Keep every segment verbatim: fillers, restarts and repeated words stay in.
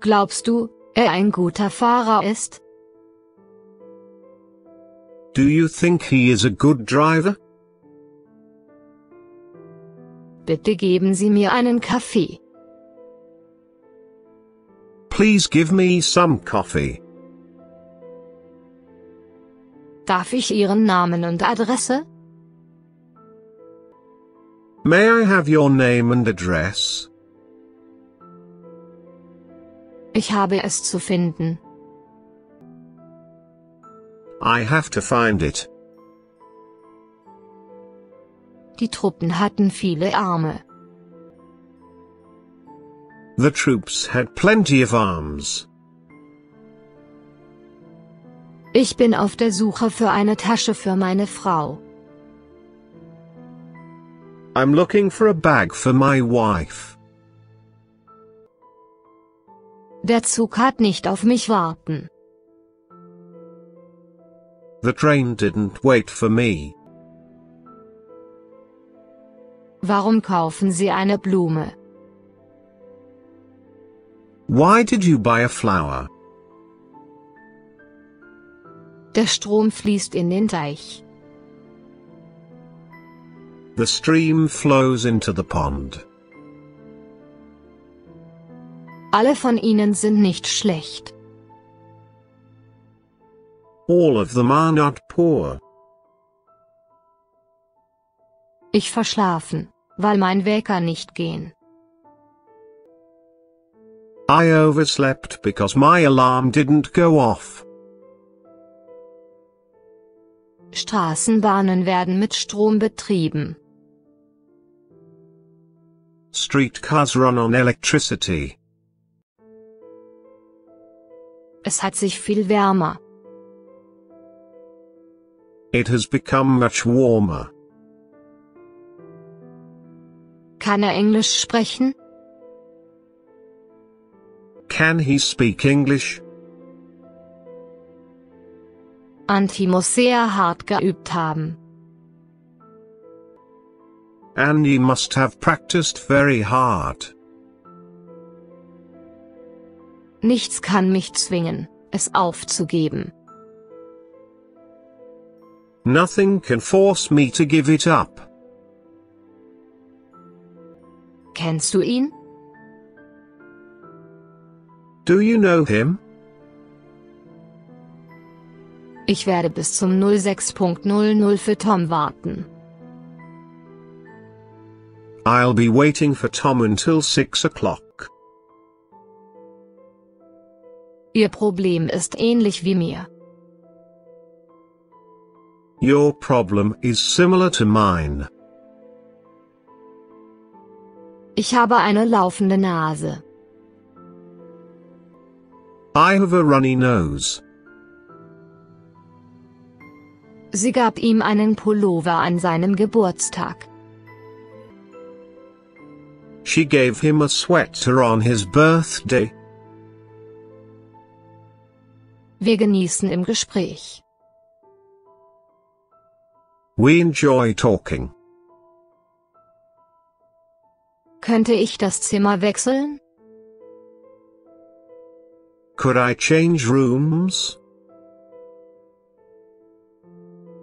Glaubst du, er ein guter Fahrer ist? Do you think he is a good driver? Bitte geben Sie mir einen Kaffee. Please give me some coffee. Darf ich Ihren Namen und Adresse? May I have your name and address? Ich habe es zu finden. I have to find it. Die Truppen hatten viele Arme. The troops had plenty of arms. Ich bin auf der Suche für eine Tasche für meine Frau. I'm looking for a bag for my wife. Der Zug hat nicht auf mich warten. The train didn't wait for me. Warum kaufen Sie eine Blume? Why did you buy a flower? Der Strom fließt in den Teich. The stream flows into the pond. Alle von ihnen sind nicht schlecht. All of them are not poor. Ich verschlafen, weil mein Wecker nicht ging. I overslept because my alarm didn't go off. Straßenbahnen werden mit Strom betrieben. Streetcars run on electricity. Es hat sich viel wärmer. It has become much warmer. Kann er Englisch sprechen? Can he speak English? Antje muss sehr hart geübt haben. Andy must have practiced very hard. Nichts kann mich zwingen, es aufzugeben. Nothing can force me to give it up. Kennst du ihn? Do you know him? Ich werde bis zum null sechs Uhr für Tom warten. I'll be waiting for Tom until six o'clock. Ihr Problem ist ähnlich wie mir. Your problem is similar to mine. Ich habe eine laufende Nase. I have a runny nose. Sie gab ihm einen Pullover an seinem Geburtstag. She gave him a sweater on his birthday. Wir genießen im Gespräch. We enjoy talking. Könnte ich das Zimmer wechseln? Could I change rooms?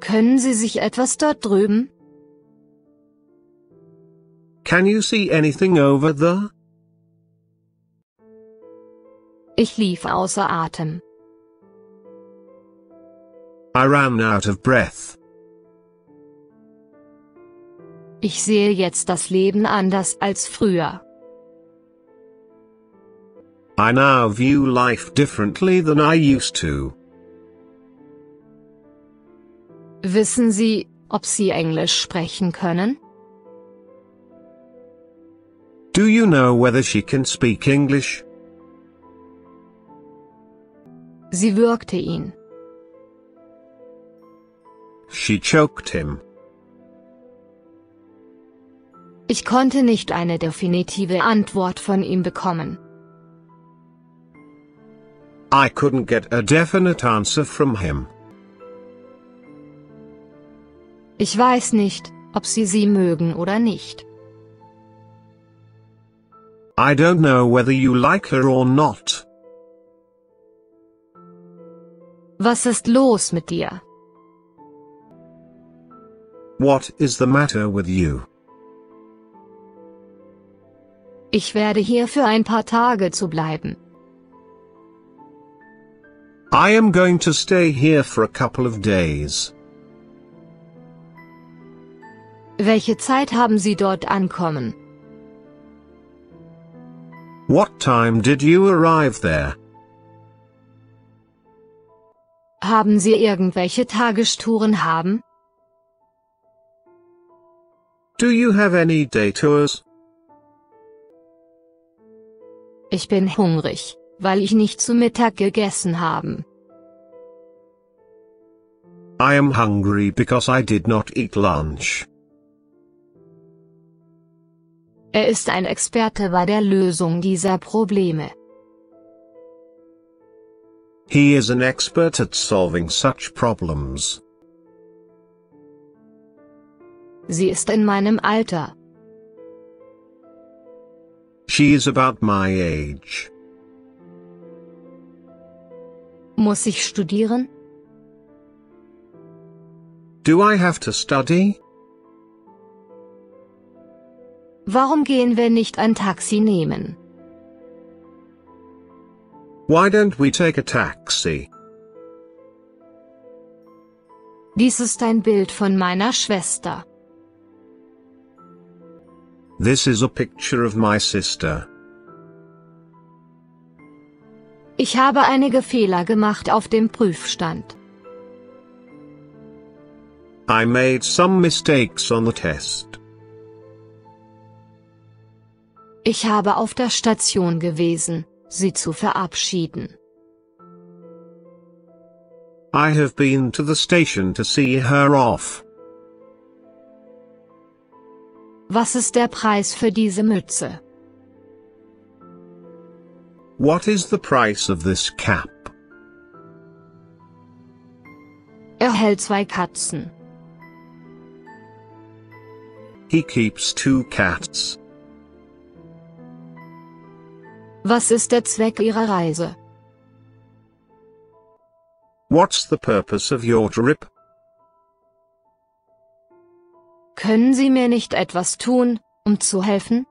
Können Sie sich etwas dort drüben? Can you see anything over there? Ich lief außer Atem. I ran out of breath. Ich sehe jetzt das Leben anders als früher. I now view life differently than I used to. Wissen Sie, ob Sie Englisch sprechen können? Do you know whether she can speak English? Sie würgte ihn. She choked him. Ich konnte nicht eine definitive Antwort von ihm bekommen. I couldn't get a definite answer from him. Ich weiß nicht, ob Sie sie mögen oder nicht. I don't know whether you like her or not. Was ist los mit dir? What is the matter with you? Ich werde hier für ein paar Tage zu bleiben. I am going to stay here for a couple of days. Welche Zeit haben Sie dort ankommen? What time did you arrive there? Haben Sie irgendwelche Tagestouren haben? Do you have any day tours? Ich bin hungrig, weil ich nicht zu Mittag gegessen habe. I am hungry because I did not eat lunch. Er ist ein Experte bei der Lösung dieser Probleme. He is an expert at solving such problems. Sie ist in meinem Alter. She is about my age. Muss ich studieren? Do I have to study? Warum gehen wir nicht ein Taxi nehmen? Why don't we take a taxi? Dies ist ein Bild von meiner Schwester. This is a picture of my sister. Ich habe einige Fehler gemacht auf dem Prüfstand. I made some mistakes on the test. Ich habe auf der Station gewesen, Sie zu verabschieden. I have been to the station to see her off. Was ist der Preis für diese Mütze? What is the price of this cap? Er hält zwei Katzen. He keeps two cats. Was ist der Zweck Ihrer Reise? What's the purpose of your trip? Können Sie mir nicht etwas tun, um zu helfen?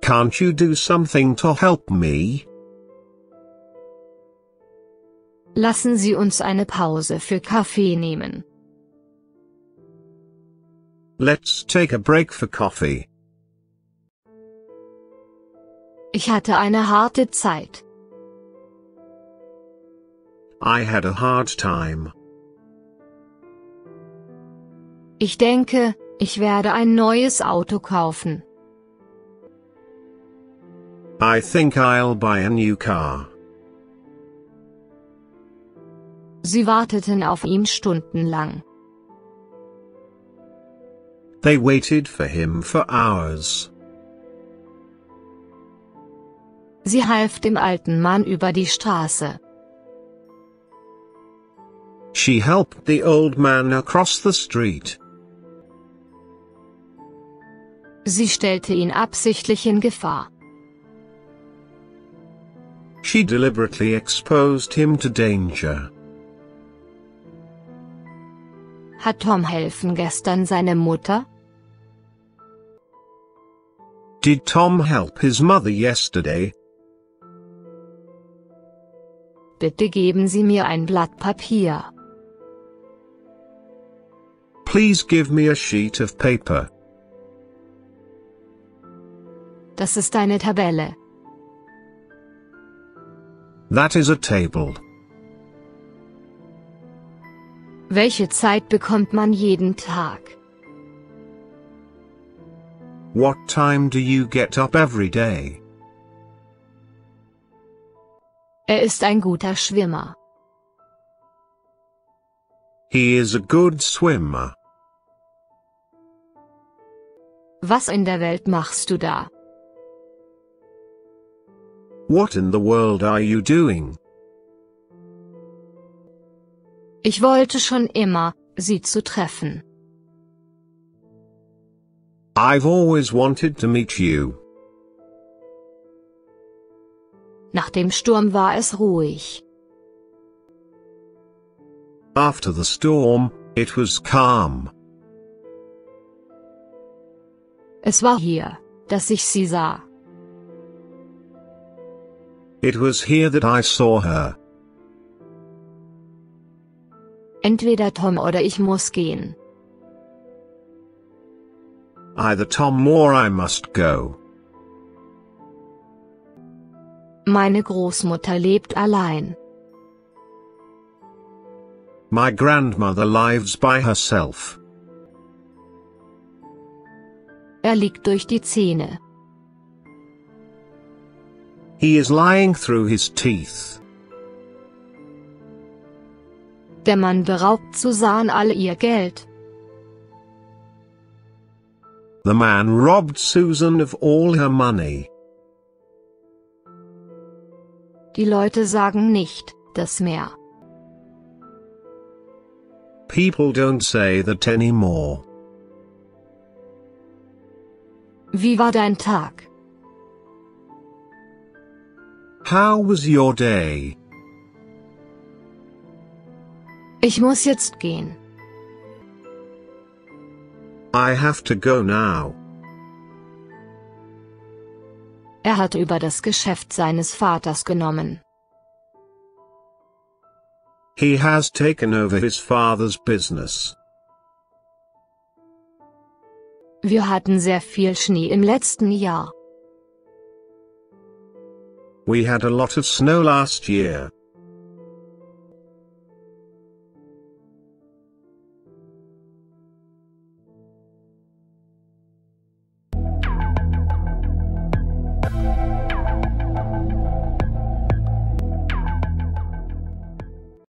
Can't you do something to help me? Lassen Sie uns eine Pause für Kaffee nehmen. Let's take a break for coffee. Ich hatte eine harte Zeit. I had a hard time. Ich denke, ich werde ein neues Auto kaufen. I think I'll buy a new car. Sie warteten auf ihn stundenlang. They waited for him for hours. Sie half dem alten Mann über die Straße. She helped the old man across the street. Sie stellte ihn absichtlich in Gefahr. She deliberately exposed him to danger. Hat Tom helfen gestern seine Mutter? Did Tom help his mother yesterday? Bitte geben Sie mir ein Blatt Papier. Please give me a sheet of paper. Das ist eine Tabelle. That is a table. Welche Zeit bekommt man jeden Tag? What time do you get up every day? Er ist ein guter Schwimmer. He is a good swimmer. Was in der Welt machst du da? What in the world are you doing? Ich wollte schon immer, sie zu treffen. I've always wanted to meet you. Nach dem Sturm war es ruhig. After the storm, it was calm. Es war hier, dass ich sie sah. It was here that I saw her. Entweder Tom oder ich muss gehen. Either Tom or I must go. Meine Großmutter lebt allein. My grandmother lives by herself. Er liegt durch die Zähne. He is lying through his teeth. Der Mann beraubt Susan all ihr Geld. The man robbed Susan of all her money. Die Leute sagen nicht das mehr. People don't say that anymore. Wie war dein Tag? How was your day? Ich muss jetzt gehen. I have to go now. Er hat über das Geschäft seines Vaters genommen. He has taken over his father's business. Wir hatten sehr viel Schnee im letzten Jahr. We had a lot of snow last year.